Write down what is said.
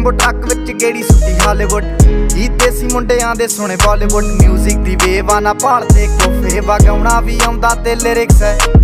Jumbo truck विच गेड़ी सुटी Hollywood ई देसी मुंडियां दे सोने बॉलीवुड म्यूजिक दी वेव आना पालते कोफे वा गाउना भी आंदा ते लिरिक्स है।